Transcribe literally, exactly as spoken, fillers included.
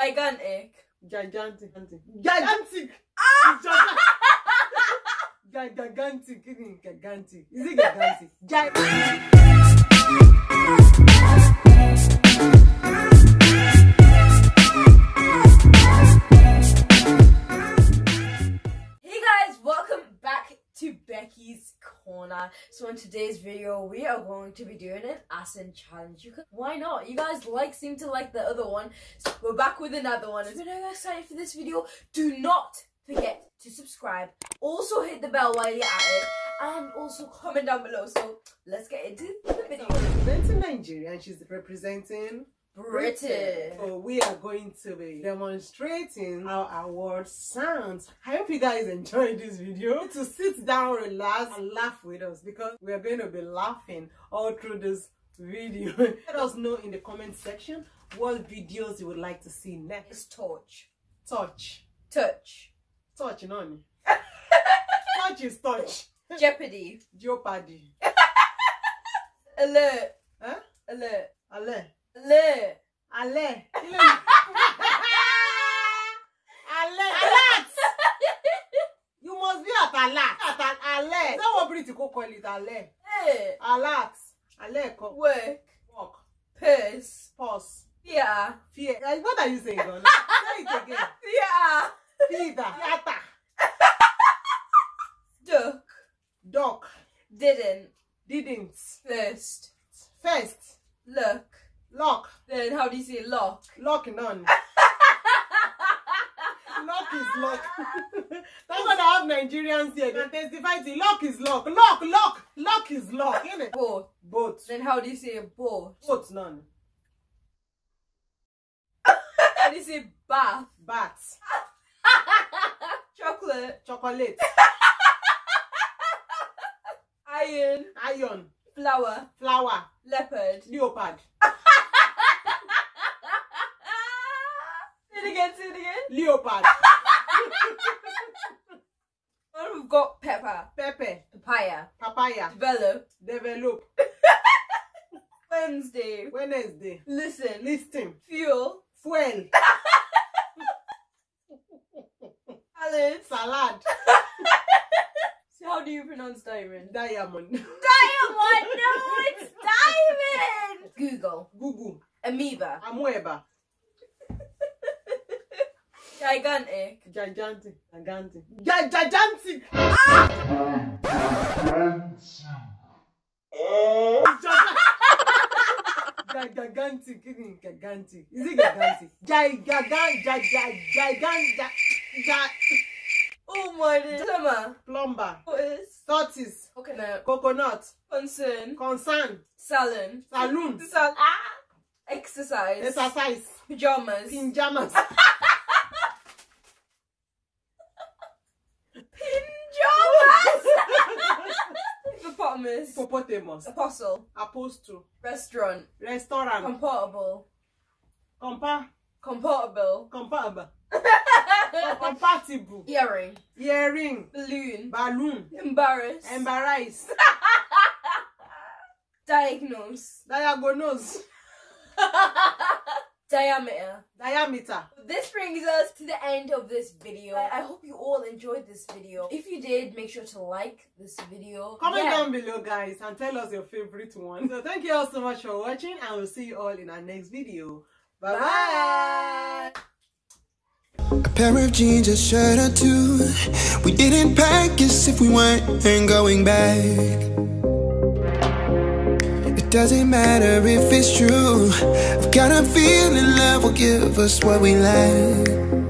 Gigantic. Gigantic. Gigantic. Gigantic. Gigantic. Is it gigantic? Hey guys, welcome back to Becky's Corner. So in today's video we are going to be doing an Asin challenge. You can, why not? You guys like seem to like the other one, so we're back with another one. If you're not excited for this video, do not forget to subscribe, also hit the bell while you're at it, and also comment down below. So let's get into the video. So, representing Nigeria, and she's representing Britain. Britain. So we are going to be demonstrating how our word sounds. I hope you guys enjoyed this video. To sit down, relax, and laugh with us, because we are going to be laughing all through this video. Let us know in the comment section what videos you would like to see next. It's touch. Touch. Touch. Touch, none. Touch is touch. Jeopardy. Jeopardy. Alert. Huh? Alert. Alert. Le. Ale. Ale. Alert. You must be at alert. At an alert. Is that what British people call it? Alert. Hey. Alert. Alert. Work. Work. Purse. Purse. Fear. Fear. What are you saying? Say it again. Fear. Feeder. Theater. Duck. Duck. Didn't. Didn't. First. First. Look. Lock. Then how do you say lock? Lock none. Lock is lock. That's what I have Nigerians here. They testify to lock is lock. Lock, lock, lock is lock, isn't it? Boat. Boat. Then how do you say boat? Boat none. How do you say bath? Bath. Chocolate. Chocolate. Iron. Iron. Flower. Flower. Leopard. Leopard. Say it again, say it again. Leopard. Then we've got pepper. Pepper. Papaya. Papaya. Develop. Develop. Wednesday. Wednesday. Listen. Listen. Fuel. Fuel. Salad. Salad. So how do you pronounce diamond? Diamond. Diamond! No, it's diamond! Google. Google. Amoeba. Amoeba. Gigantic. Gigantic. Gigantic. Gigantic. Ah! Gigantic. Gigantic. Is it gigantic? Gigantic. Oh my God. Plumber. Plumber. What is? Tortoise. Coconut. Coconut. Concern. Concern. Salon. Saloon. Sal. Ah! Exercise. Exercise. Pajamas. Pajamas. Hippopotamus. Apostle. Apostle. Restaurant. Restaurant. Comportable. Compa. Comportable. Compatible. Compatible. Earring. Earring. Balloon. Balloon. Embarrass. Embarrass. Diagnose. Diagonose. Diameter. Diameter. This brings us to the end of this video. I hope you all enjoyed this video. If you did, make sure to like this video. Comment yeah. down below, guys, and tell us your favorite one. So thank you all so much for watching, and we'll see you all in our next video. Bye-bye. A pair of jeans, a shirt or two. We didn't pack as if we weren't going back. Doesn't matter if it's true. I've got a feeling love will give us what we lack.